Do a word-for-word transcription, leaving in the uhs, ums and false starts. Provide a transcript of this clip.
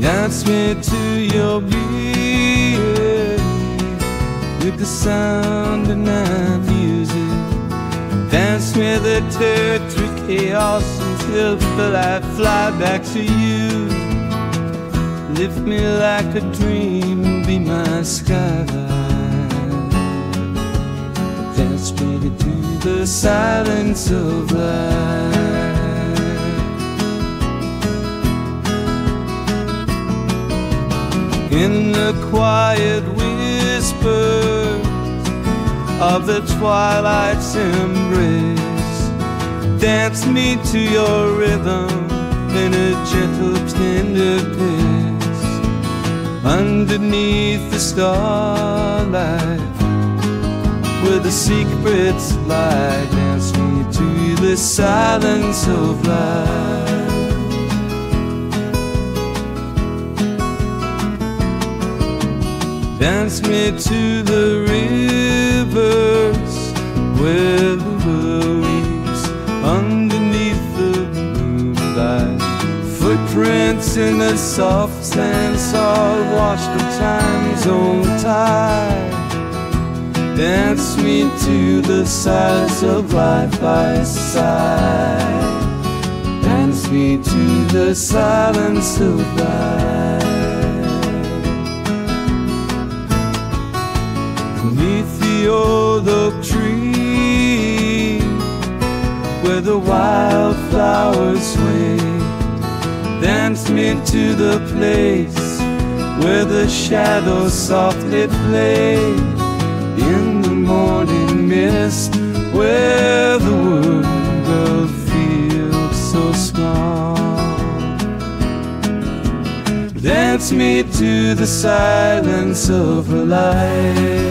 Dance me to your beat with the sound of night music. Dance with the tear through chaos until I fly back to you. Lift me like a dream and be my skyline. Dance me through the silence of life. In the quiet whispers of the twilight's embrace, dance me to your rhythm in a gentle, tender pace. Underneath the starlight, where the secrets lie, dance me to the silence of life. Dance me to the rivers where the willows underneath the moonlight, footprints in the soft sand, salt wash the time zone tide. Dance me to the silence of life by side. Dance me to the silence of life. Beneath the old oak tree, where the wildflowers sway, dance me to the place where the shadows softly play. In the morning mist, where the world feels so small, dance me to the silence of life.